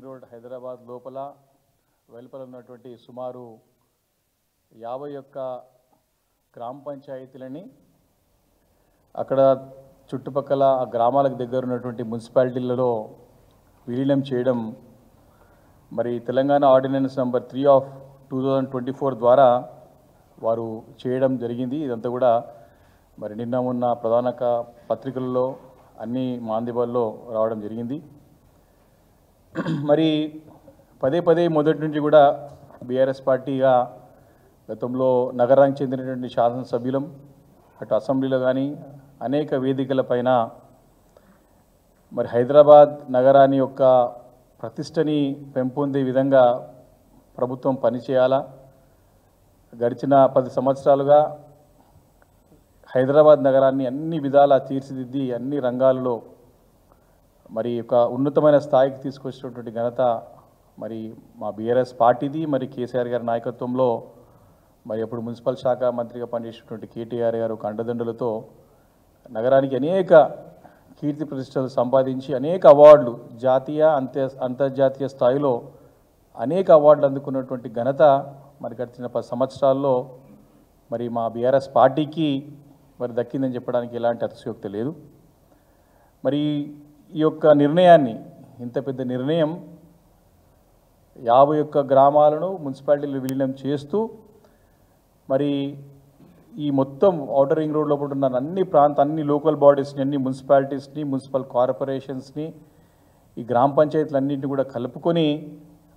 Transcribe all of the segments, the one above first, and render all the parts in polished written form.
Ring road Hyderabad లోపల వెలుపల ఉన్నటువంటి సుమారు 51 గ్రామ పంచాయతీలని అక్కడ చుట్టుపక్కల ఆ గ్రామాలకు దగ్గర ఉన్నటువంటి మున్సిపాలిటీలలో విలీనం చేయడం మరి తెలంగాణ ఆర్డినెన్స్ నెంబర్ 3 of 2024 ద్వారా వారు చేయడం జరిగింది. ఇదంతా కూడా మరి నిన్న ఉన్న ప్రధాన పత్రికల్లో అన్ని మాందిబాల్లో రావడం జరిగింది. మరి పదే పదే మొదటి నుంచి కూడా బీఆర్ఎస్ పార్టీగా గతంలో నగరానికి చెందినటువంటి శాసనసభ్యులం అటు అసెంబ్లీలో కానీ అనేక వేదికల పైన మరి హైదరాబాద్ నగరాన్ని యొక్క ప్రతిష్టని పెంపొందే విధంగా ప్రభుత్వం పనిచేయాలా. గడిచిన 10 సంవత్సరాలుగా హైదరాబాద్ నగరాన్ని అన్ని విధాలా తీర్చిదిద్ది అన్ని రంగాల్లో మరి ఒక ఉన్నతమైన స్థాయికి తీసుకొచ్చినటువంటి ఘనత మరి మా బీఆర్ఎస్ పార్టీది. మరి కేసీఆర్ గారి నాయకత్వంలో మరి అప్పుడు మున్సిపల్ శాఖ మంత్రిగా పనిచేసినటువంటి కేటీఆర్ గారు కండదండలతో నగరానికి అనేక కీర్తి ప్రతిష్టలు సంపాదించి అనేక అవార్డులు జాతీయ అంతర్జాతీయ స్థాయిలో అనేక అవార్డులు అందుకున్నటువంటి ఘనత మరి గడిచిన 10 సంవత్సరాల్లో మరి మా బీఆర్ఎస్ పార్టీకి మరి దక్కిందని చెప్పడానికి ఎలాంటి అతిశయోక్తి లేదు. మరి ఈ యొక్క నిర్ణయాన్ని, ఇంత పెద్ద నిర్ణయం, 51 గ్రామాలను మున్సిపాలిటీలు విలీనం చేస్తూ మరి ఈ మొత్తం ఔటర్ రింగ్ రోడ్లో ఉన్న అన్ని లోకల్ బాడీస్ని, అన్ని మున్సిపాలిటీస్ని, మున్సిపల్ కార్పొరేషన్స్ని, ఈ గ్రామ పంచాయతీలన్నింటినీ కూడా కలుపుకొని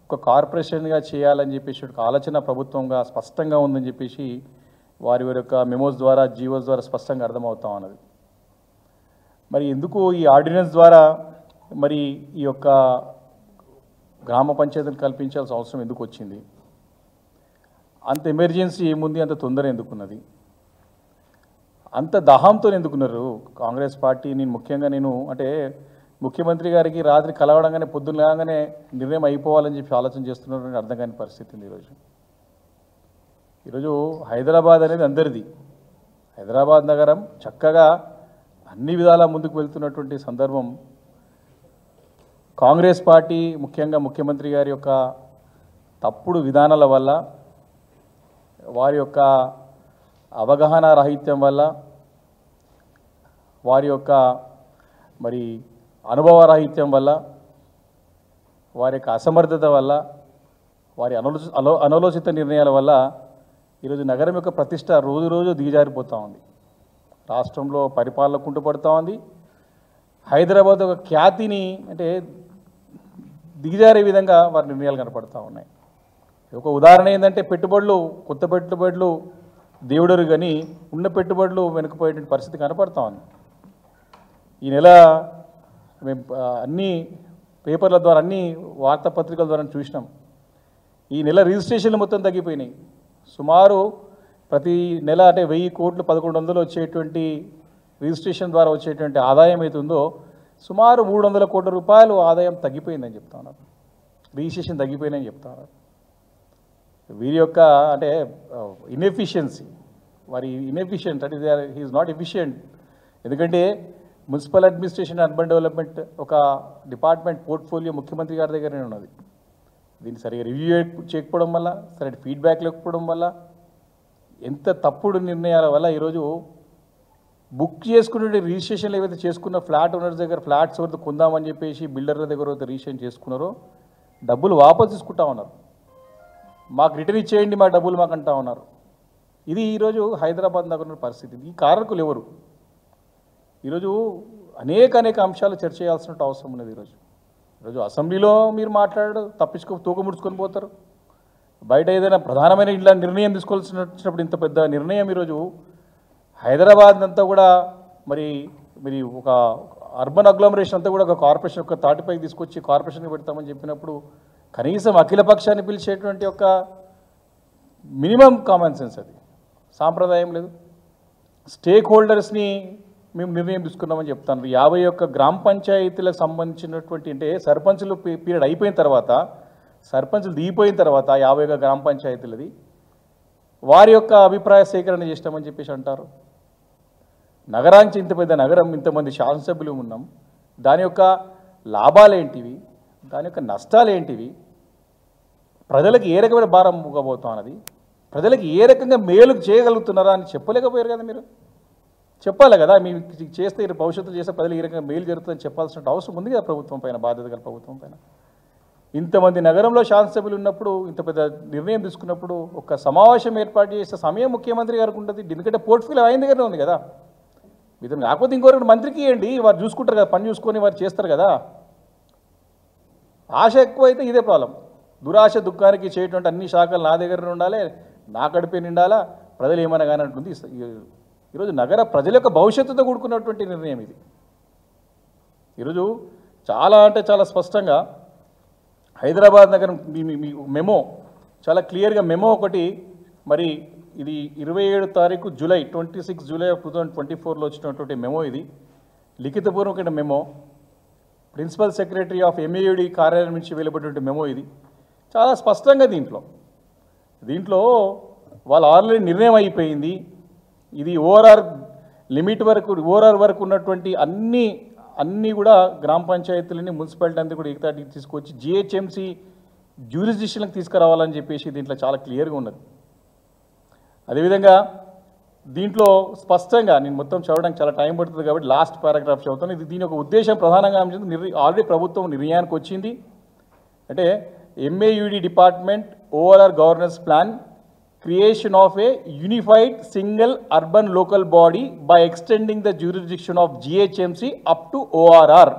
ఒక కార్పొరేషన్గా చేయాలని చెప్పేసి ఒక ఆలోచన ప్రభుత్వంగా స్పష్టంగా ఉందని చెప్పేసి వారి యొక్క మెమోస్ ద్వారా, జీవోస్ ద్వారా స్పష్టంగా అర్థమవుతా ఉన్నది. మరి ఎందుకు ఈ ఆర్డినెన్స్ ద్వారా మరి ఈ యొక్క గ్రామ పంచాయతీని కల్పించాల్సిన అవసరం ఎందుకు వచ్చింది? అంత ఎమర్జెన్సీ ఏముంది? అంత తొందర ఎందుకున్నది? అంత దాహంతో ఎందుకున్నారు కాంగ్రెస్ పార్టీ? ముఖ్యంగా అంటే ముఖ్యమంత్రి గారికి రాత్రి కలవడంగానే, పొద్దున్న లేవగానే నిర్ణయం అయిపోవాలని చెప్పి ఆలోచన చేస్తున్నారని అర్థం కాని పరిస్థితి ఉంది. ఈరోజు హైదరాబాద్ అనేది అందరిది. హైదరాబాద్ నగరం చక్కగా అన్ని విధాలా ముందుకు వెళ్తున్నటువంటి సందర్భం, కాంగ్రెస్ పార్టీ ముఖ్యంగా ముఖ్యమంత్రి గారి యొక్క తప్పుడు విధానాల వల్ల, వారి యొక్క అవగాహన రాహిత్యం వల్ల, వారి యొక్క మరి అనుభవ రాహిత్యం వల్ల, వారి యొక్క అసమర్థత వల్ల, వారి అనాలోచిత నిర్ణయాల వల్ల ఈరోజు నగరం యొక్క ప్రతిష్ట రోజు రోజు దిగజారిపోతూ ఉంది. రాష్ట్రంలో పరిపాలన కుంటుపడుతూ ఉంది. హైదరాబాద్ ఒక ఖ్యాతిని అంటే దిగజారే విధంగా వారి నిర్ణయాలు కనపడుతూ ఉన్నాయి. ఒక ఉదాహరణ ఏంటంటే పెట్టుబడులు, కొత్త పెట్టుబడులు దేవుడరు కానీ ఉన్న పెట్టుబడులు వెనుకపోయేటువంటి పరిస్థితి కనపడుతూ ఉంది. ఈ నెల మేము అన్ని పేపర్ల ద్వారా, అన్ని వార్తాపత్రికల ద్వారా చూసినాం, ఈ నెల రిజిస్ట్రేషన్లు మొత్తం తగ్గిపోయినాయి. సుమారు ప్రతి నెల అంటే 1000 కోట్లు 1100 వచ్చేటువంటి రిజిస్ట్రేషన్ ద్వారా వచ్చేటువంటి ఆదాయం అవుతుందో సుమారు 300 కోట్ల రూపాయలు ఆదాయం తగ్గిపోయిందని చెప్తా ఉన్నారు. రిజిస్ట్రేషన్ తగ్గిపోయిందని చెప్తా ఉన్నారు. వీరి యొక్క అంటే ఇన్ఎఫిషియన్సీ, వారి ఇన్ఎఫిషియంట్ అంటే హీఈస్ నాట్ ఎఫిషియంట్. ఎందుకంటే మున్సిపల్ అడ్మినిస్ట్రేషన్, అర్బన్ డెవలప్మెంట్ ఒక డిపార్ట్మెంట్ పోర్ట్ఫోలియో ముఖ్యమంత్రి గారి దగ్గరనే ఉన్నది. దీన్ని సరిగా రివ్యూ చేయకపోవడం వల్ల, సరైన ఫీడ్బ్యాక్ లేకపోవడం వల్ల, ఎంత తప్పుడు నిర్ణయాల వల్ల ఈరోజు బుక్ చేసుకునే రిజిస్ట్రేషన్లు ఏవైతే చేసుకున్న ఫ్లాట్ ఓనర్స్ దగ్గర, ఫ్లాట్స్ ఎవరితో కొందామని చెప్పేసి బిల్డర్ల దగ్గర రిజిస్ట్రేషన్ చేసుకున్నారో డబ్బులు వాపసు తీసుకుంటా ఉన్నారు. మాకు రిటర్న్ ఇచ్చేయండి, మా డబ్బులు మాకు అంటా ఉన్నారు. ఇది ఈరోజు హైదరాబాద్ నగరం పరిస్థితి. ఈ కారకులు ఎవరు? ఈరోజు అనేక అంశాలు చర్చ చేయాల్సిన అవసరం ఉన్నది. ఈరోజు అసెంబ్లీలో మీరు మాట్లాడు తూకముడుచుకొని పోతారు. బయట ఏదైనా ప్రధానమైన ఇలా నిర్ణయం తీసుకోవాల్సిన వచ్చినప్పుడు ఇంత పెద్ద నిర్ణయం ఈరోజు హైదరాబాద్ అంతా కూడా మరి మరి ఒక అర్బన్ అగ్లోమరేషన్ అంతా కూడా ఒక కార్పొరేషన్ ఒక తాటిపైకి తీసుకొచ్చి కార్పొరేషన్కి పెడతామని చెప్పినప్పుడు కనీసం అఖిల పక్షాన్ని పిలిచేటువంటి ఒక మినిమం కామన్ సెన్స్, అది సాంప్రదాయం లేదు. స్టేక్ హోల్డర్స్ని మేము నిర్ణయం తీసుకున్నామని చెప్తాను. 51 గ్రామ పంచాయతీలకు సంబంధించినటువంటి అంటే సర్పంచులు పీరియడ్ అయిపోయిన తర్వాత, సర్పంచులు దిగిపోయిన తర్వాత 51 గ్రామ పంచాయతీలది వారి యొక్క అభిప్రాయ సేకరణ చేస్తామని చెప్పేసి అంటారు. నగరానికి ఇంత పెద్ద నగరం, ఇంతమంది శాసనసభ్యులు ఉన్నాం, దాని యొక్క లాభాలు ఏంటివి, దాని యొక్క నష్టాలు ఏంటివి, ప్రజలకు ఏ రకమైన భారం ఇవ్వబోతాం అన్నది, ప్రజలకు ఏ రకంగా మేలు చేయగలుగుతున్నారా అని చెప్పలేకపోయారు కదా. మీరు చెప్పాలి కదా, మీ చేస్తే భవిష్యత్తులో చేస్తే ప్రజలు ఈ రకంగా మేలు జరుగుతుందని చెప్పాల్సిన అవసరం ఉంది కదా ప్రభుత్వం పైన, బాధ్యత గల ప్రభుత్వం పైన. ఇంతమంది నగరంలో శాసనసభ్యులు ఉన్నప్పుడు, ఇంత పెద్ద నిర్ణయం తీసుకున్నప్పుడు ఒక సమావేశం ఏర్పాటు చేసే సమయం ముఖ్యమంత్రి గారికి ఉంటుంది. ఎందుకంటే పోర్ట్ఫోలియో ఆయన దగ్గరనే ఉంది కదా. ఇతను కాకపోతే ఇంకోరు మంత్రికి ఇవ్వండి, వారు చూసుకుంటారు కదా, పని చూసుకొని వారు చేస్తారు కదా. ఆశ ఎక్కువ అయితే ఇదే ప్రాబ్లం. దురాశ దుఃఖానికి చేయటువంటి అన్ని శాఖలు నా దగ్గర ఉండాలి, నా కడిపే నిండాలా, ప్రజలు ఏమైనా కానీ అంటుంది. ఈరోజు నగర ప్రజల యొక్క భవిష్యత్తుతో కూడుకున్నటువంటి నిర్ణయం ఇది. ఈరోజు చాలా అంటే చాలా స్పష్టంగా హైదరాబాద్ నగరం మెమో చాలా క్లియర్గా మెమో ఒకటి, మరి ఇది 27 తారీఖు జూలై 26 జూలై 2024లో వచ్చినటువంటి మెమో. ఇది లిఖితపూర్వకమైన memo, principal secretary of MEUD కార్యాలయం నుంచి వెలువడినటువంటి మెమో. ఇది చాలా స్పష్టంగా దీంట్లో వాళ్ళు ఆల్రెడీ నిర్ణయం అయిపోయింది. ఇది ORR వరకు ఉన్నటువంటి అన్నీ కూడా గ్రామ పంచాయతీలని, మున్సిపాలిటీ అంతా కూడా ఏకతాటికి తీసుకొచ్చి GHMC జ్యూరిస్డిక్షన్కి తీసుకురావాలని చెప్పేసి దీంట్లో చాలా క్లియర్గా ఉన్నది. అదేవిధంగా దీంట్లో స్పష్టంగా, నేను మొత్తం చదవడానికి చాలా టైం పడుతుంది కాబట్టి లాస్ట్ పారాగ్రాఫ్ చదువుతాను. ఇది దీని యొక్క ఉద్దేశం ప్రధానంగా ఆల్రెడీ ప్రభుత్వం నిర్ణయానికి వచ్చింది. అంటే MEUD department, ORR governance plan, creation of a unified single urban local body by extending the jurisdiction of GHMC up to ORR.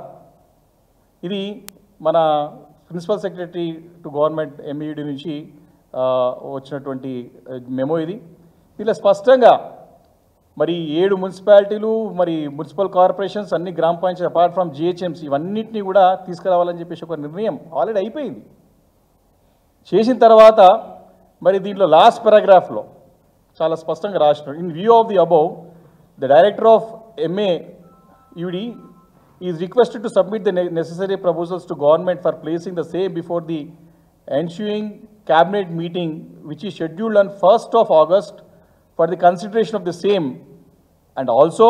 ఇది మన principal secretary to government MEUD నుంచి వచ్చినటువంటి మెమో. ఇది దీనిలో స్పష్టంగా మరి 7 మున్సిపాలిటీలు, మరి మున్సిపల్ కార్పొరేషన్స్, అన్ని గ్రామ పంచాయతీ అపార్ట్ ఫ్రమ్ GHMC ఇవన్నిటినీ కూడా తీసుకురావాలని చెప్పేసి ఒక నిర్ణయం ఆల్రెడీ అయిపోయింది. చేసిన తర్వాత మరి దీంట్లో లాస్ట్ పారాగ్రాఫ్లో చాలా స్పష్టంగా రాసినాడు, in view of the above the director of MEUD is requested to submit the necessary proposals to government for placing the same before the ensuing cabinet meeting which is scheduled on 1st of August for the consideration of the same and also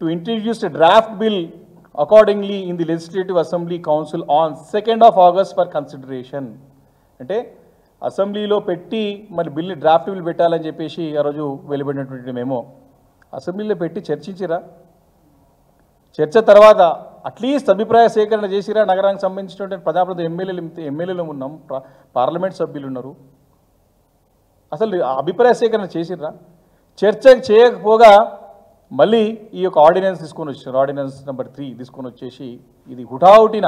to introduce a draft bill accordingly in the legislative assembly council on 2nd of August for consideration. అంటే అసెంబ్లీలో పెట్టి మరి bill draft bill పెట్టాలని చెప్పేసి ఆ రోజు వెలువడినటువంటి మేము అసెంబ్లీలో పెట్టి చర్చించిరా, చర్చ తర్వాత అట్లీస్ట్ అభిప్రాయ సేకరణ చేసిరా. నగరానికి సంబంధించినటువంటి ప్రజాప్రతినిధులు, ఎమ్మెల్యేలు ఉన్నాం, పార్లమెంట్ సభ్యులు ఉన్నారు, అసలు అభిప్రాయ సేకరణ చేసిరా. చర్చ చేయకపోగా మళ్ళీ ఈ యొక్క ఆర్డినెన్స్ తీసుకొని వచ్చారు, ఆర్డినెన్స్ నెంబర్ 3 తీసుకొని వచ్చేసి ఇది హుటాహుటిన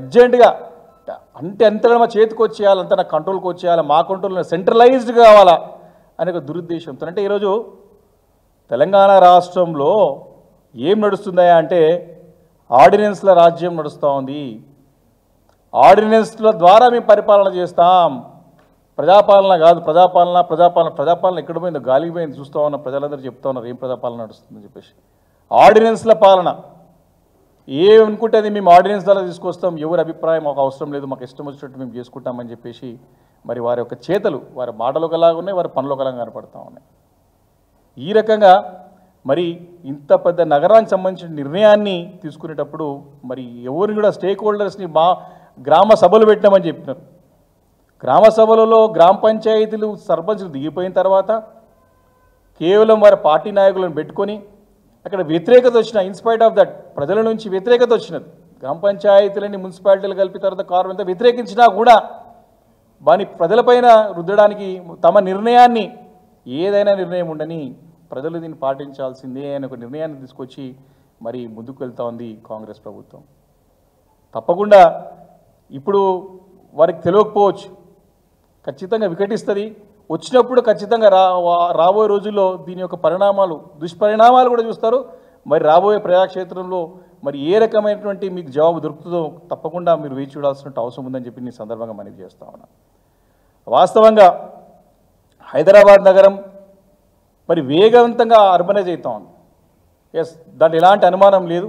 అర్జెంటుగా అంతే మా చేతికి వచ్చేయాలి, అంతా నాకు కంట్రోల్కి వచ్చేయాలి, మా కంట్రోల్లో సెంట్రలైజ్డ్ కావాలా అనే ఒక దురుద్దేశంతో. అంటే ఈరోజు తెలంగాణ రాష్ట్రంలో ఏం నడుస్తుందా అంటే ఆర్డినెన్స్ల రాజ్యం నడుస్తూ ఉంది. ఆర్డినెన్స్ల ద్వారా మేము పరిపాలన చేస్తాం, ప్రజాపాలన కాదు. ప్రజాపాలన ఎక్కడ పోయిందో, గాలికి పోయింది. చూస్తూ ఉన్న ప్రజలందరూ చెప్తా ఉన్నారు ఏం ప్రజాపాలన నడుస్తుందని చెప్పేసి. ఆర్డినెన్స్ల పాలన ఏమనుకుంటే అది మేము ఆర్డినెన్స్ ద్వారా తీసుకొస్తాం, ఎవరి అభిప్రాయం మాకు అవసరం లేదు, మాకు ఇష్టం వచ్చినట్టు మేము చేసుకుంటామని చెప్పేసి మరి వారి యొక్క చేతలు, వారి మాటలు ఒకలాగా ఉన్నాయి, వారి పనులు ఒకలాగా కనపడతా ఉన్నాయి. ఈ రకంగా మరి ఇంత పెద్ద నగరానికి సంబంధించిన నిర్ణయాన్ని తీసుకునేటప్పుడు మరి ఎవరిని కూడా స్టేక్ హోల్డర్స్ని గ్రామ సభలు పెట్టినామని చెప్పినారు. గ్రామ సభలలో గ్రామ పంచాయతీలు, సర్పంచ్లు దిగిపోయిన తర్వాత కేవలం వారి పార్టీ నాయకులను పెట్టుకొని అక్కడ వ్యతిరేకత వచ్చిన, ఇన్స్పైట్ ఆఫ్ దట్ ప్రజల నుంచి వ్యతిరేకత వచ్చినది. గ్రామ పంచాయతీలని మున్సిపాలిటీలు కలిపి తర్వాత కార్పొరేషన్ వ్యతిరేకించినా కూడా వాని ప్రజలపైన రుద్దడానికి తమ నిర్ణయాన్ని, ఏదైనా నిర్ణయం ఉండని ప్రజలు దీన్ని పాటించాల్సిందే అనే ఒక నిర్ణయాన్ని తీసుకొచ్చి మరి ముందుకు వెళ్తా ఉంది కాంగ్రెస్ ప్రభుత్వం. తప్పకుండా ఇప్పుడు వారికి తెలియకపోవచ్చు, ఖచ్చితంగా వికటిస్తుంది. వచ్చినప్పుడు ఖచ్చితంగా రాబోయే రోజుల్లో దీని యొక్క పరిణామాలు, దుష్పరిణామాలు కూడా చూస్తారు. మరి రాబోయే ప్రజాక్షేత్రంలో మరి ఏ రకమైనటువంటి మీకు జవాబు దొరుకుతుందో తప్పకుండా మీరు వేచి చూడాల్సిన అవసరం ఉందని చెప్పి నేను సందర్భంగా మనవి చేస్తా ఉన్నా. వాస్తవంగా హైదరాబాద్ నగరం మరి వేగవంతంగా అర్బనైజ్ అవుతా ఉంది. ఎస్, దాంట్లో ఎలాంటి అనుమానం లేదు.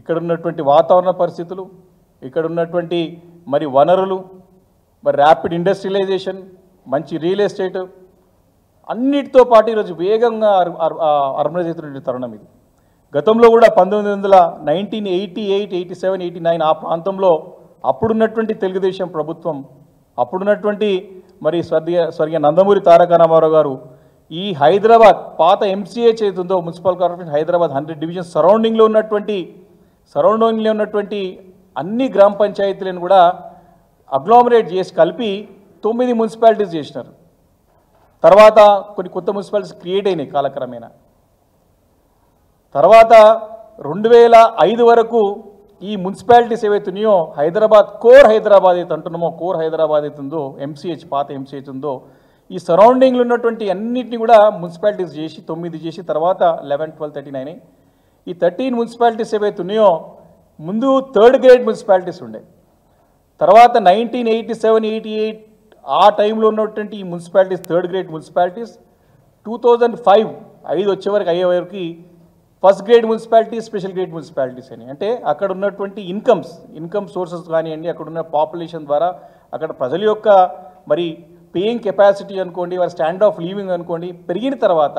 ఇక్కడ ఉన్నటువంటి వాతావరణ పరిస్థితులు, ఇక్కడ ఉన్నటువంటి మరి వనరులు, మరి ర్యాపిడ్ ఇండస్ట్రియలైజేషన్, మంచి రియల్ ఎస్టేట్ అన్నిటితో పాటు ఈరోజు వేగంగా అర్బనైజ్ అవుతున్న తరుణం ఇది. గతంలో కూడా 1998, 1987, 1989 ఆ ప్రాంతంలో అప్పుడున్నటువంటి తెలుగుదేశం ప్రభుత్వం, అప్పుడున్నటువంటి మరి స్వర్గీయ నందమూరి తారక రామారావు గారు ఈ హైదరాబాద్ పాత ఎంసీఏ చేతుందో మున్సిపల్ కార్పొరేషన్ హైదరాబాద్ 100 డివిజన్ సరౌండింగ్లో ఉన్నటువంటి అన్ని గ్రామ పంచాయతీలను కూడా అగ్లామరేట్ చేసి కలిపి 9 మున్సిపాలిటీస్ చేసినారు. తర్వాత కొన్ని కొత్త మున్సిపాలిటీస్ క్రియేట్ అయినాయి కాలక్రమేణా. తర్వాత 2005 వరకు ఈ మున్సిపాలిటీస్ ఏవైతున్నాయో హైదరాబాద్ కోర్ హైదరాబాద్ అయితే అంటున్నామో కోర్ హైదరాబాద్ అవుతుందో ఎంసీహెచ్ పాత ఎంసీహెచ్ ఉందో ఈ సరౌండింగ్లు ఉన్నటువంటి అన్నింటినీ కూడా మున్సిపాలిటీస్ చేసి 9 చేసి తర్వాత 11, 12, 13 అయినాయి. ఈ 13 మున్సిపాలిటీస్ ఏవైతున్నాయో ముందు థర్డ్ గ్రేడ్ మున్సిపాలిటీస్ ఉండే, తర్వాత 1987, 88 ఆ టైంలో ఉన్నటువంటి ఈ మున్సిపాలిటీస్ థర్డ్ గ్రేడ్ మున్సిపాలిటీస్, 2005 అయ్యేవరకు first grade municipalities special grade municipalities అని. అంటే అక్కడ ఉన్నటువంటి ఇన్కమ్ సోర్సెస్ కానివ్వండి, అక్కడ ఉన్న పాపులేషన్ ద్వారా అక్కడ ప్రజల యొక్క మరి పేయింగ్ కెపాసిటీ అనుకోండి, వారి స్టాండ్ ఆఫ్ లివింగ్ అనుకోండి పెరిగిన తర్వాత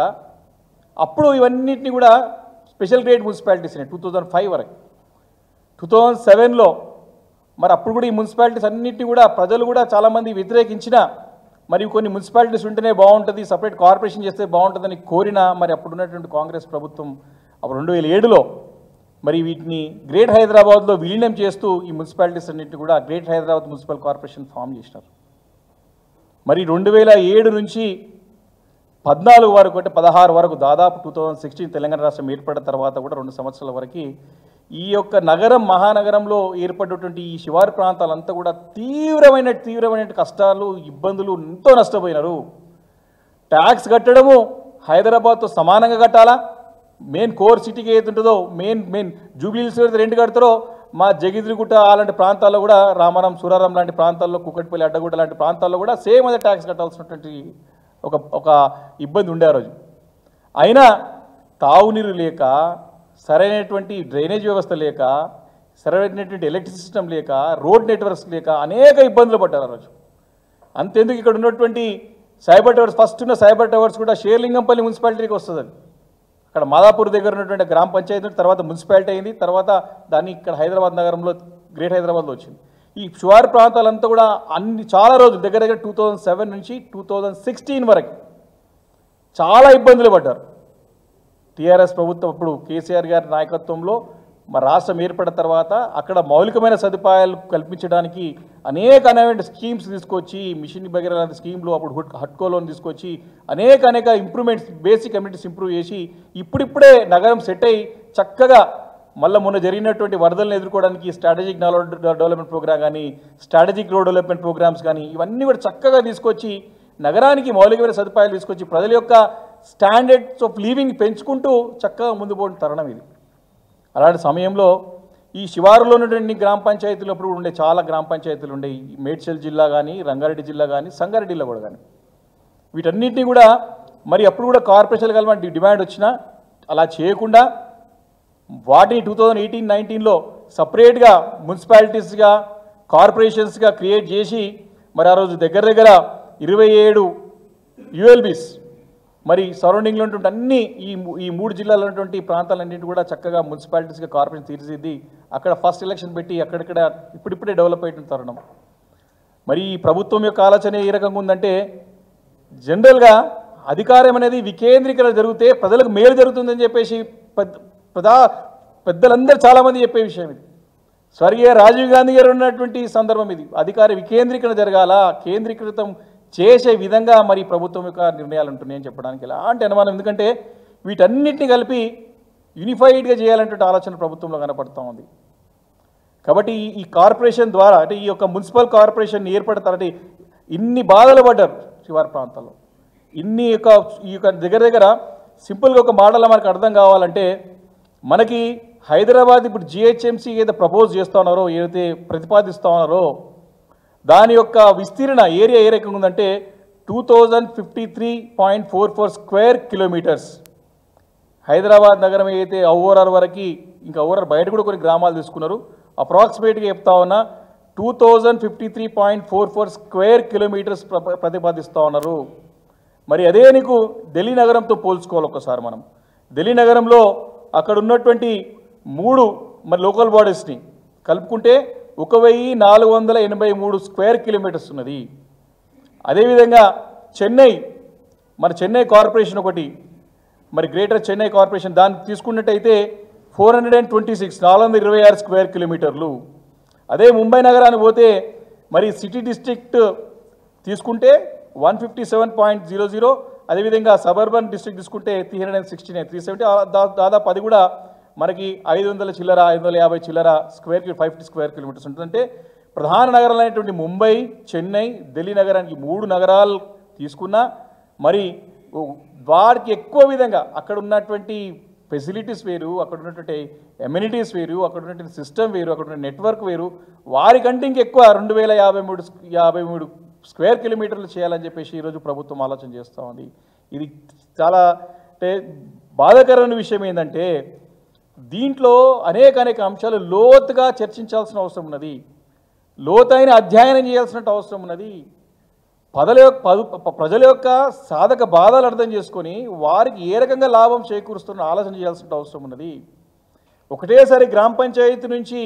అప్పుడు ఇవన్నింటినీ కూడా స్పెషల్ గ్రేడ్ మున్సిపాలిటీస్ అని 2005 వరకు. 2007లో మరి అప్పుడు కూడా ఈ మున్సిపాలిటీస్ అన్నింటినీ కూడా ప్రజలు కూడా చాలామంది వ్యతిరేకించినా, మరి కొన్ని మున్సిపాలిటీస్ ఉంటేనే బాగుంటుంది, సపరేట్ కార్పొరేషన్ చేస్తే బాగుంటుందని కోరినా, మరి అప్పుడు ఉన్నటువంటి కాంగ్రెస్ ప్రభుత్వం అప్పుడు 2007లో మరి వీటిని గ్రేట్ హైదరాబాద్లో విలీనం చేస్తూ ఈ మున్సిపాలిటీస్ అన్నింటినీ కూడా great Hyderabad municipal corporation form చేసినారు. మరి 2007 నుంచి 14 వరకు అంటే 16 వరకు దాదాపు 2016 తెలంగాణ రాష్ట్రం ఏర్పడిన తర్వాత కూడా 2 సంవత్సరాల వరకు ఈ యొక్క నగరం మహానగరంలో ఏర్పడినటువంటి ఈ శివారు ప్రాంతాలంతా కూడా తీవ్రమైన కష్టాలు, ఇబ్బందులు, ఎంతో నష్టపోయినారు. ట్యాక్స్ కట్టడము హైదరాబాద్తో సమానంగా కట్టాలా, మెయిన్ కోర్ సిటీకి ఏదైతుంటుందో మెయిన్ జూబ్లీహిల్స్ ఏదైతే రెంట్ కడతారో మా జగిద్రిగుట్ట అలాంటి ప్రాంతాల్లో కూడా, రామారం సూరారం లాంటి ప్రాంతాల్లో, కుక్కటిపల్లి అడ్డగుట్ట లాంటి ప్రాంతాల్లో కూడా సేమ్ అదే ట్యాక్స్ కట్టాల్సినటువంటి ఒక ఇబ్బంది ఉండే ఆ రోజు. అయినా తాగునీరు లేక, సరైనటువంటి డ్రైనేజ్ వ్యవస్థ లేక, సరైనటువంటి ఎలక్ట్రిసిటీ సిస్టమ్ లేక, రోడ్ నెట్వర్క్స్ లేక అనేక ఇబ్బందులు పడ్డారు ఆ రోజు. అంతేందుకు ఇక్కడ ఉన్నటువంటి సైబర్ టవర్స్, ఫస్ట్ ఉన్న సైబర్ టవర్స్ కూడా షేర్లింగంపల్లి మున్సిపాలిటీకి వస్తుంది. అక్కడ మాదాపూర్ దగ్గర ఉన్నటువంటి గ్రామ పంచాయతీ తర్వాత మున్సిపాలిటీ అయింది, తర్వాత దాన్ని ఇక్కడ హైదరాబాద్ నగరంలో గ్రేట్ హైదరాబాద్లో వచ్చింది. ఈ శివారు ప్రాంతాలంతా కూడా చాలా రోజులు దగ్గర 2007 నుంచి 2016 వరకు చాలా ఇబ్బందులు పడ్డారు. టీఆర్ఎస్ ప్రభుత్వం అప్పుడు కేసీఆర్ గారి నాయకత్వంలో మా రాష్ట్రం ఏర్పడిన తర్వాత అక్కడ మౌలికమైన సదుపాయాలు కల్పించడానికి అనేకమైన స్కీమ్స్ తీసుకొచ్చి, మిషన్ భగీరథ లాంటి స్కీమ్లు, అప్పుడు హట్కో లోన్ తీసుకొచ్చి అనేక ఇంప్రూవ్మెంట్స్, బేసిక్ కమ్యూనిటీస్ ఇంప్రూవ్ చేసి ఇప్పుడిప్పుడే నగరం సెట్ అయ్యి చక్కగా మళ్ళీ మొన్న జరిగినటువంటి వరదలను ఎదుర్కోవడానికి స్ట్రాటజిక్ డెవలప్మెంట్ ప్రోగ్రామ్ కానీ, స్ట్రాటజిక్ రోడ్ డెవలప్మెంట్ ప్రోగ్రామ్స్ కానీ ఇవన్నీ కూడా చక్కగా తీసుకొచ్చి నగరానికి మౌలికమైన సదుపాయాలు తీసుకొచ్చి ప్రజల యొక్క స్టాండర్డ్స్ ఆఫ్ లివింగ్ పెంచుకుంటూ చక్కగా ముందు పోయిన తరుణం ఇది. అలాంటి సమయంలో ఈ శివారులో ఉన్నటువంటి గ్రామ పంచాయతీలు అప్పుడు ఉండే చాలా గ్రామ పంచాయతీలు ఉండే, మేడ్చల్ జిల్లా కానీ, రంగారెడ్డి జిల్లా కానీ, సంగారెడ్డి జిల్లా కూడా కానీ వీటన్నిటినీ కూడా మరి అప్పుడు కూడా కార్పొరేషన్లు కలవాలని డిమాండ్ వచ్చినా అలా చేయకుండా వాటిని 2018, 19లో సపరేట్గా మున్సిపాలిటీస్గా, కార్పొరేషన్స్గా క్రియేట్ చేసి మరి ఆ రోజు దగ్గర 27 యుఎల్బీస్ మరి సరౌండింగ్లో ఉన్నటువంటి అన్ని ఈ 3 జిల్లాలో ఉన్నటువంటి ప్రాంతాలన్నింటి కూడా చక్కగా మున్సిపాలిటీస్గా కార్పొరేషన్ తీర్చిదిద్ది అక్కడ ఫస్ట్ ఎలక్షన్ పెట్టి అక్కడక్కడ ఇప్పుడిప్పుడే డెవలప్ అయిన తరుణం. మరి ఈ ప్రభుత్వం యొక్క ఆలోచన ఏ రకంగా ఉందంటే, జనరల్గా అధికారం అనేది వికేంద్రీకరణ జరిగితే ప్రజలకు మేలు జరుగుతుందని చెప్పేసి పెద్దలందరూ చాలామంది చెప్పే విషయం ఇది. స్వర్గీయ రాజీవ్ గాంధీ గారు ఉన్నటువంటి సందర్భం ఇది. అధికార వికేంద్రీకరణ జరగాల, కేంద్రీకృతం చేసే విధంగా మరి ప్రభుత్వం యొక్క నిర్ణయాలు ఉంటున్నాయని చెప్పడానికి ఎలాంటి అనుమానం, ఎందుకంటే వీటన్నిటిని కలిపి యూనిఫైడ్గా చేయాలంటే ఆలోచన ప్రభుత్వంలో కనపడుతూ ఉంది. కాబట్టి ఈ కార్పొరేషన్ ద్వారా అంటే ఈ యొక్క మున్సిపల్ కార్పొరేషన్ ఏర్పడతారంటే ఇన్ని బాధలు పడ్డారు శివారు ప్రాంతాల్లో, ఇన్ని యొక్క ఈ యొక్క దగ్గర సింపుల్గా ఒక మోడల్ మనకు అర్థం కావాలంటే, మనకి హైదరాబాద్ ఇప్పుడు జిహెచ్ఎంసీ ఏదైతే ప్రపోజ్ చేస్తూ ఉన్నారో, ఏదైతే ప్రతిపాదిస్తూ ఉన్నారో దాని యొక్క విస్తీర్ణ ఏరియా ఏ రకంగా ఉందంటే 2053.44 స్క్వేర్ కిలోమీటర్స్. హైదరాబాద్ నగరం అయితే ఓఆర్ఆర్ వరకు, ఇంకా ఓఆర్ఆర్ బయట కూడా కొన్ని గ్రామాలు తీసుకున్నారు, అప్రాక్సిమేట్గా చెప్తా ఉన్నా 2053.44 స్క్వేర్ కిలోమీటర్స్ ప్రతిపాదిస్తూ ఉన్నారు. మరి అదే నీకు ఢిల్లీ నగరంతో పోల్చుకోవాలి ఒకసారి మనం. ఢిల్లీ నగరంలో అక్కడ ఉన్నటువంటి 3 మరి లోకల్ బాడీస్ని కలుపుకుంటే 1,483 స్క్వేర్ కిలోమీటర్స్ ఉన్నది. అదేవిధంగా చెన్నై, మరి చెన్నై కార్పొరేషన్ ఒకటి, మరి గ్రేటర్ చెన్నై కార్పొరేషన్ దాన్ని తీసుకున్నట్టయితే 426 స్క్వేర్ కిలోమీటర్లు. అదే ముంబై నగరానికి పోతే మరి సిటీ డిస్ట్రిక్ట్ తీసుకుంటే 157.00, అదేవిధంగా సబర్బన్ డిస్ట్రిక్ట్ తీసుకుంటే 369, దాదాపు అది కూడా మనకి 550 స్క్వేర్ కిలోమీటర్స్ ఉంటుందంటే ప్రధాన నగరాలైనటువంటి ముంబై, చెన్నై, ఢిల్లీ నగరానికి 3 నగరాలు తీసుకున్నా మరి వాడికి ఎక్కువ విధంగా అక్కడ ఉన్నటువంటి ఫెసిలిటీస్ వేరు, అక్కడ ఉన్నటువంటి ఎమ్యూనిటీస్ వేరు, అక్కడ ఉన్నటువంటి సిస్టమ్ వేరు, అక్కడ ఉన్న నెట్వర్క్ వేరు, వారికంటే ఇంకెక్కువ 2,053 స్క్వేర్ కిలోమీటర్లు చేయాలని చెప్పేసి ఈరోజు ప్రభుత్వం ఆలోచన చేస్తూ ఉంది. ఇది చాలా అంటే బాధాకరమైన విషయం ఏంటంటే దీంట్లో అనేక అంశాలు లోతుగా చర్చించాల్సిన అవసరం ఉన్నది, లోతైన అధ్యయనం చేయాల్సిన అవసరం ఉన్నది. ప్రజల యొక్క సాధక బాధలు అర్థం చేసుకొని వారికి ఏ రకంగా లాభం చేకూరుస్తున్న ఆలోచన చేయాల్సిన అవసరం ఉన్నది. ఒకటేసారి గ్రామ పంచాయతీ నుంచి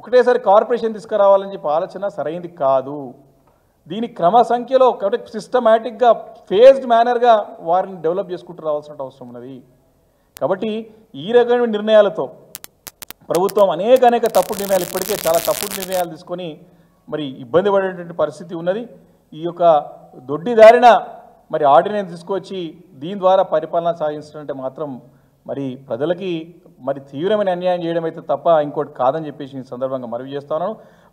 ఒకటేసారి కార్పొరేషన్ తీసుకురావాలని చెప్పి ఆలోచన సరైనది కాదు. దీని క్రమ సంఖ్యలో కాబట్టి సిస్టమాటిక్గా ఫేజ్డ్ మేనర్గా వారిని డెవలప్ చేసుకుంటూ రావాల్సిన అవసరం ఉన్నది. కాబట్టి ఈ రకమైన నిర్ణయాలతో ప్రభుత్వం అనేక తప్పుడు నిర్ణయాలు, ఇప్పటికే చాలా తప్పుడు నిర్ణయాలు తీసుకొని మరి ఇబ్బంది పడేటువంటి పరిస్థితి ఉన్నది. ఈ యొక్క దొడ్డిదారిన మరి ఆర్డినెన్స్ తీసుకొచ్చి దీని ద్వారా పరిపాలన సాగించడంటే మాత్రం మరి ప్రజలకి మరి తీవ్రమైన అన్యాయం చేయడం అయితే తప్ప ఇంకోటి కాదని చెప్పేసి ఈ సందర్భంగా మనవి చేస్తాను.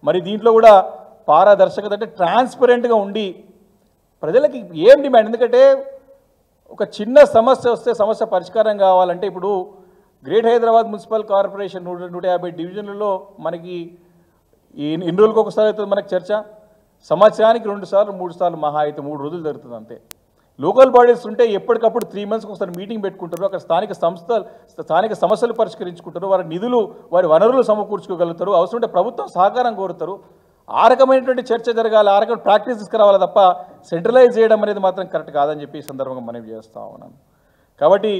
మరి దీంట్లో కూడా పారదర్శకత అంటే ట్రాన్స్పరెంట్గా ఉండి ప్రజలకి ఏం డిమాండ్, ఎందుకంటే ఒక చిన్న సమస్య వస్తే సమస్య పరిష్కారం కావాలంటే ఇప్పుడు గ్రేట్ హైదరాబాద్ మున్సిపల్ కార్పొరేషన్ 150 డివిజన్లలో మనకి ఎన్ని రోజులకు ఒకసారి అవుతుంది మనకు చర్చ, సంవత్సరానికి 2 సార్లు 3 సార్లు మహా అయితే 3 రోజులు జరుగుతుంది అంతే. లోకల్ బాడీస్ ఉంటే ఎప్పటికప్పుడు 3 మంత్స్కి ఒకసారి మీటింగ్ పెట్టుకుంటారు, అక్కడ స్థానిక సమస్యలు పరిష్కరించుకుంటారు, వారి నిధులు వారి వనరులు సమకూర్చుకోగలుగుతారు, అవసరం ఉంటే ప్రభుత్వం సహకారం కోరుతారు. ఆ రకమైనటువంటి చర్చ జరగాలి, ఆ రకమైన ప్రాక్టీస్ తీసుకురావాలి తప్ప సెంట్రలైజ్ చేయడం అనేది మాత్రం కరెక్ట్ కాదని చెప్పి ఈ సందర్భంగా మనం చేస్తూ ఉన్నాను. కాబట్టి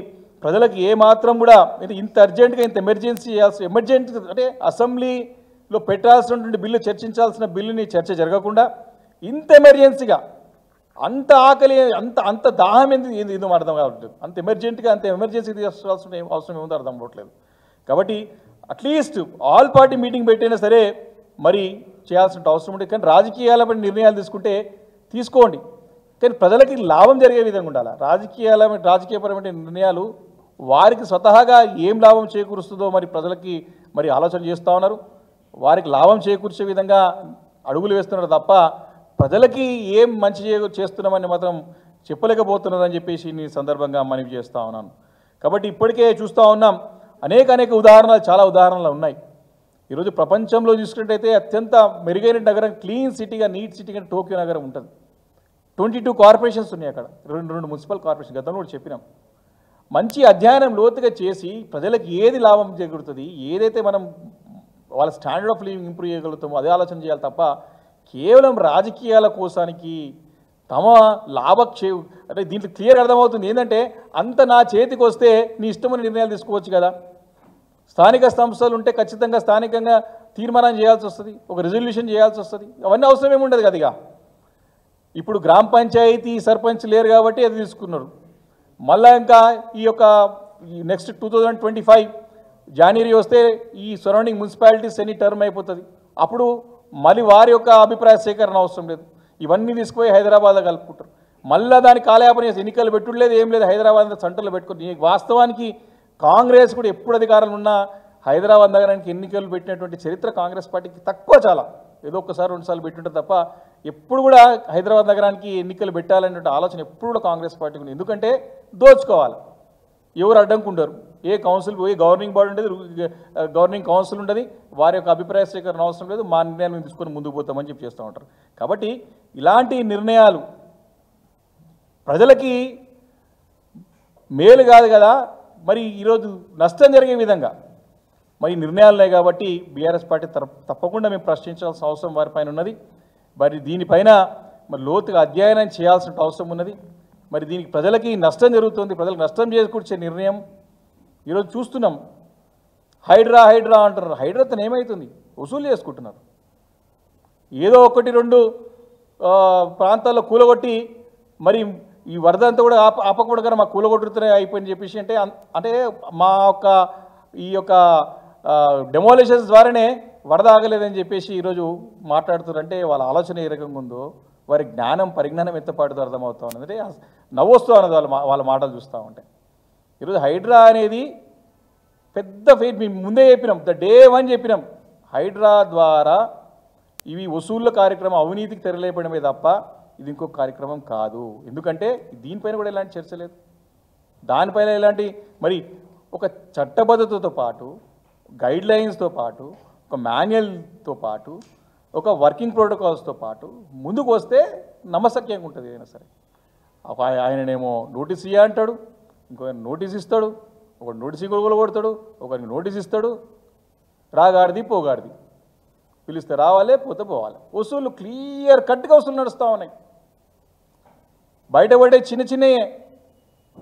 ప్రజలకు ఏమాత్రం కూడా ఇంత అర్జెంటుగా ఇంత ఎమర్జెన్సీ అంటే అసెంబ్లీలో పెట్టాల్సినటువంటి బిల్లు, చర్చించాల్సిన బిల్లుని చర్చ జరగకుండా ఇంత ఎమర్జెన్సీగా అంత ఆకలి అంత దాహం ఎందుకు అర్థం కావట్లేదు, అంత ఎమర్జెంట్గా అంత ఎమర్జెన్సీ తీసుకోవాల్సిన అవసరం ఏముందో అర్థం కావట్లేదు. కాబట్టి అట్లీస్ట్ ఆల్ పార్టీ మీటింగ్ పెట్టైనా సరే మరి చేయాల్సిన అవసరం ఉంటుంది. కానీ రాజకీయాలపై నిర్ణయాలు తీసుకుంటే తీసుకోండి, కానీ ప్రజలకి లాభం జరిగే విధంగా ఉండాలి. రాజకీయపరమైన నిర్ణయాలు వారికి స్వతహాగా ఏం లాభం చేకూరుస్తుందో మరి ప్రజలకి మరి ఆలోచన చేస్తూ ఉన్నారు, వారికి లాభం చేకూర్చే విధంగా అడుగులు వేస్తున్నారు తప్ప ప్రజలకి ఏం మంచి చేస్తున్నామని మాత్రం చెప్పలేకపోతున్నారని చెప్పేసి ఈ సందర్భంగా మనవి చేస్తూ ఉన్నాను. కాబట్టి ఇప్పటికే చూస్తూ ఉన్నాం అనేక ఉదాహరణలు, చాలా ఉదాహరణలు ఉన్నాయి. ఈరోజు ప్రపంచంలో చూసుకున్నట్టయితే అత్యంత మెరుగైన నగరం, క్లీన్ సిటీగా నీట్ సిటీగా టోక్యో నగరం ఉంటుంది. 22 కార్పొరేషన్స్ ఉన్నాయి అక్కడ, 2 మున్సిపల్ కార్పొరేషన్ గతంలో కూడా చెప్పినాం. మంచి అధ్యయనం లోతుగా చేసి ప్రజలకు ఏది లాభం చేకూరుతుంది, ఏదైతే మనం వాళ్ళ స్టాండర్డ్ ఆఫ్ లివింగ్ ఇంప్రూవ్ చేయగలుగుతామో అదే ఆలోచన చేయాలి తప్ప కేవలం రాజకీయాల కోసానికి తమ అంటే దీంట్లో క్లియర్ అర్థమవుతుంది ఏంటంటే అంత నా చేతికి వస్తే నీ ఇష్టమైన నిర్ణయాలు తీసుకోవచ్చు కదా. స్థానిక సంస్థలు ఉంటే ఖచ్చితంగా స్థానికంగా తీర్మానం చేయాల్సి వస్తుంది, ఒక రిజల్యూషన్ చేయాల్సి వస్తుంది, అవన్నీ అవసరం ఏముండదు కదా. ఇక ఇప్పుడు గ్రామ పంచాయతీ సర్పంచ్ లేరు కాబట్టి అది తీసుకున్నారు. మళ్ళా ఇంకా ఈ యొక్క నెక్స్ట్ 2025 జనవరి వస్తే ఈ సరౌండింగ్ మున్సిపాలిటీస్ ఎన్ని టర్మ్ అయిపోతుంది, అప్పుడు మళ్ళీ వారి యొక్క అభిప్రాయ సేకరణ అవసరం లేదు, ఇవన్నీ తీసుకుపోయి హైదరాబాద్లో కలుపుకుంటారు. మళ్ళీ దాని కాలయాపన చేసి ఎన్నికలు పెట్టుకోలేదు, ఏం లేదు, హైదరాబాద్ సెంటర్లో పెట్టుకుని. వాస్తవానికి కాంగ్రెస్ కూడా ఎప్పుడు అధికారంలో ఉన్నా హైదరాబాద్ నగరానికి ఎన్నికలు పెట్టినటువంటి చరిత్ర కాంగ్రెస్ పార్టీకి తక్కువ, చాలా ఏదో ఒకసారి 2 సార్లు పెట్టుంటారు తప్ప ఎప్పుడు కూడా హైదరాబాద్ నగరానికి ఎన్నికలు పెట్టాలనేటువంటి ఆలోచన ఎప్పుడు కూడా కాంగ్రెస్ పార్టీకి ఉంది. ఎందుకంటే దోచుకోవాలి, ఎవరు అడ్డంకుంటారు, ఏ కౌన్సిల్ ఏ గవర్నింగ్ బాడీ ఉండేది, గవర్నింగ్ కౌన్సిల్ ఉండదు, వారి యొక్క అభిప్రాయ సేకరణ అవసరం లేదు, మా నిర్ణయాలు మేము తీసుకొని ముందుకు పోతామని చెప్పి చేస్తూ ఉంటారు. కాబట్టి ఇలాంటి నిర్ణయాలు ప్రజలకి మేలు కాదు కదా, మరి ఈరోజు నష్టం జరిగే విధంగా మరి నిర్ణయాలు ఉన్నాయి. కాబట్టి బీఆర్ఎస్ పార్టీ తప్పకుండా మేము ప్రశ్నించాల్సిన అవసరం వారిపైన ఉన్నది. మరి దీనిపైన మరి లోతుగా అధ్యయనం చేయాల్సిన అవసరం ఉన్నది. మరి దీనికి ప్రజలకి నష్టం జరుగుతుంది, ప్రజలకు నష్టం చేకూర్చే నిర్ణయం ఈరోజు చూస్తున్నాం. హైడ్రా అంటున్నారు, హైడ్రాతో ఏమవుతుంది, వసూలు చేసుకుంటున్నారు. ఏదో ఒకటి రెండు ప్రాంతాల్లో కూలగొట్టి మరి ఈ వరద అంతా కూడా ఆపకూడదు కదా, మా కూలగొట్టుతూనే అయిపోయింది చెప్పేసి అంటే అంటే మా యొక్క ఈ యొక్క డెమోలిషన్స్ ద్వారానే వరద ఆగలేదని చెప్పేసి ఈరోజు మాట్లాడుతున్నారంటే వాళ్ళ ఆలోచన ఏ రకంగా ఉందో, వారి జ్ఞానం పరిజ్ఞానం ఎత్తపాటుతో అర్థమవుతా ఉన్నది, నవ్వొస్తూ అన్నది వాళ్ళ మాటలు చూస్తూ ఉంటాయి. ఈరోజు హైడ్రా అనేది పెద్ద ఫెయిట్, మేము ముందే చెప్పినాం, ద డే వన్ చెప్పినాం, హైడ్రా ద్వారా ఇవి వసూళ్ళ కార్యక్రమం అవినీతికి తెరలేపడమే తప్ప ఇది ఇంకో కార్యక్రమం కాదు. ఎందుకంటే దీనిపైన కూడా ఎలాంటి చర్చ లేదు, దానిపైన ఎలాంటి మరి ఒక చట్టబద్ధతతో పాటు, గైడ్లైన్స్తో పాటు, ఒక మాన్యువల్తో పాటు, ఒక వర్కింగ్ ప్రోటోకాల్స్తో పాటు ముందుకు వస్తే నమ్మశక్యంగా ఉంటుంది. ఏదైనా సరే ఆయననేమో నోటీస్ ఇయ్య అంటాడు, ఇంకొక నోటీస్ ఇస్తాడు, ఒకటి నోటీస్ గొడగలు కొడతాడు, ఒకరికి నోటీస్ ఇస్తాడు, రాగాడిది పోగాడిది, పిలిస్తే రావాలి పోతే పోవాలి. వసూళ్ళు క్లియర్ కట్గా వసూలు నడుస్తూ ఉన్నాయి. బయట పడే చిన్న చిన్నయే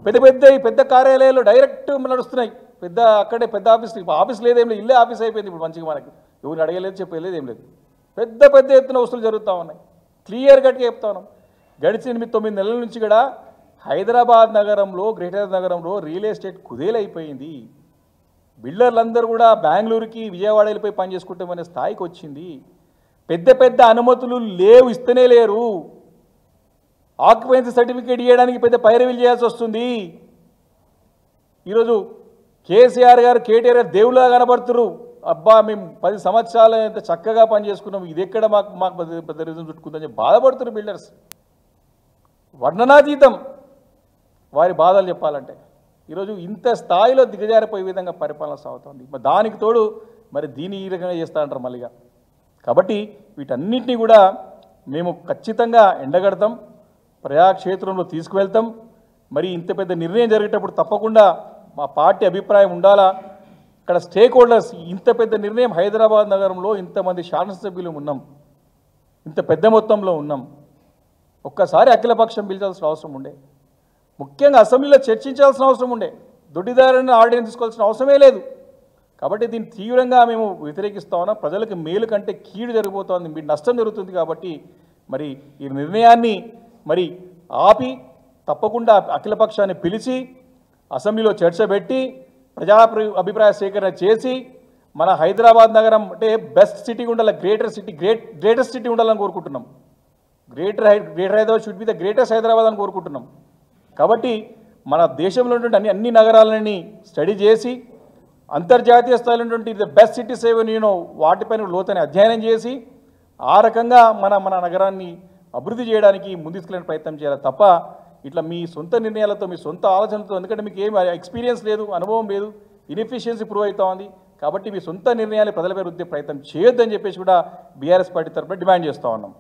పెద్ద పెద్ద పెద్ద కార్యాలయాలు డైరెక్ట్ నడుస్తున్నాయి. పెద్ద అక్కడే పెద్ద ఆఫీస్లు, ఇప్పుడు ఆఫీస్ లేదేం లేదు, ఇల్లే ఆఫీస్ అయిపోయింది ఇప్పుడు. మంచిగా మనకి ఎవరిని అడగలేదు, చెప్పలేదు, ఏం లేదు. పెద్ద పెద్ద ఎత్తున వసూలు జరుగుతూ ఉన్నాయి. క్లియర్ కట్గా చెప్తా ఉన్నాం. గడిచిన 9 నెలల నుంచి కూడా హైదరాబాద్ నగరంలో, గ్రేటర్ నగరంలో రియల్ ఎస్టేట్ కుదేలైపోయింది. బిల్డర్లందరూ కూడా బెంగళూరుకి, విజయవాడ వెళ్ళిపోయి పని చేసుకుంటామనే స్థాయికి వచ్చింది. పెద్ద పెద్ద అనుమతులు లేవు, ఇస్తనే లేరు. ఆక్యుపెన్సీ సర్టిఫికేట్ ఇవ్వడానికి పెద్ద పైరవీలు చేయాల్సి వస్తుంది. ఈరోజు కేసీఆర్ గారు, కేటీఆర్ గారు దేవుళ్ళ కనబడుతురు. అబ్బా మేము 10 సంవత్సరాలు ఎంత చక్కగా పని చేసుకున్నాము, ఇది ఎక్కడ మాకు మాకు పెద్ద రిజన్ చుట్టుకుందని చెప్పి బాధపడుతున్నారు బిల్డర్స్. వర్ణనాతీతం వారి బాధలు చెప్పాలంటే. ఈరోజు ఇంత స్థాయిలో దిగజారిపోయే విధంగా పరిపాలన సాగుతుంది. మరి దానికి తోడు మరి దీన్ని ఈ రకంగా చేస్తూ ఉంటారు మళ్ళీగా. కాబట్టి వీటన్నిటినీ కూడా మేము ఖచ్చితంగా ఎండగడతాం, ప్రజాక్షేత్రంలో తీసుకువెళ్తాం. మరి ఇంత పెద్ద నిర్ణయం జరిగేటప్పుడు తప్పకుండా మా పార్టీ అభిప్రాయం ఉండాలా. ఇక్కడ స్టేక్ హోల్డర్స్, ఇంత పెద్ద నిర్ణయం హైదరాబాద్ నగరంలో ఇంతమంది శాసనసభ్యులు ఉన్నాం, ఇంత పెద్ద మొత్తంలో ఉన్నాం, ఒక్కసారి అఖిలపక్షం పిలిచాల్సిన అవసరం ఉండే, ముఖ్యంగా అసెంబ్లీలో చర్చించాల్సిన అవసరం ఉండే, దొడ్డిదారుని ఆర్డినెన్స్ తీసుకోవాల్సిన అవసరమే లేదు. కాబట్టి దీన్ని తీవ్రంగా మేము వ్యతిరేకిస్తా ఉన్నాం. ప్రజలకు మేలు కంటే కీడు జరిగిపోతుంది, మీ నష్టం జరుగుతుంది. కాబట్టి మరి ఈ నిర్ణయాన్ని మరి ఆపి తప్పకుండా అఖిలపక్షాన్ని పిలిచి అసెంబ్లీలో చర్చ పెట్టి ప్రజా అభిప్రాయ సేకరణ చేసి మన హైదరాబాద్ నగరం అంటే బెస్ట్ సిటీ ఉండాలి, గ్రేటర్ సిటీ, గ్రేటెస్ట్ సిటీ ఉండాలని కోరుకుంటున్నాం. Greater Hyderabad should be the greatest Hyderabad అని కోరుకుంటున్నాం. కాబట్టి మన దేశంలో ఉన్నటువంటి అన్ని నగరాలని స్టడీ చేసి అంతర్జాతీయ స్థాయిలో ఉన్నటువంటి ద బెస్ట్ సిటీ సేవని వాటిపైన లోతైన అధ్యయనం చేసి ఆ రకంగా మన మన నగరాన్ని అభివృద్ధి చేయడానికి ముందుకెళ్ళే ప్రయత్నం చేయాలి తప్ప ఇట్లా మీ సొంత నిర్ణయాలతో, మీ సొంత ఆలోచనలతో, ఎందుకంటే మీకు ఏం ఎక్స్పీరియన్స్ లేదు, అనుభవం లేదు, ఇన్ఎఫిషియన్సీ ప్రూవ్ అవుతా ఉంది. కాబట్టి మీ సొంత నిర్ణయాలు ప్రజలపై రుద్దే ప్రయత్నం చేయొద్దని చెప్పేసి కూడా బీఆర్ఎస్ పార్టీ తరఫున డిమాండ్ చేస్తూ ఉన్నాం.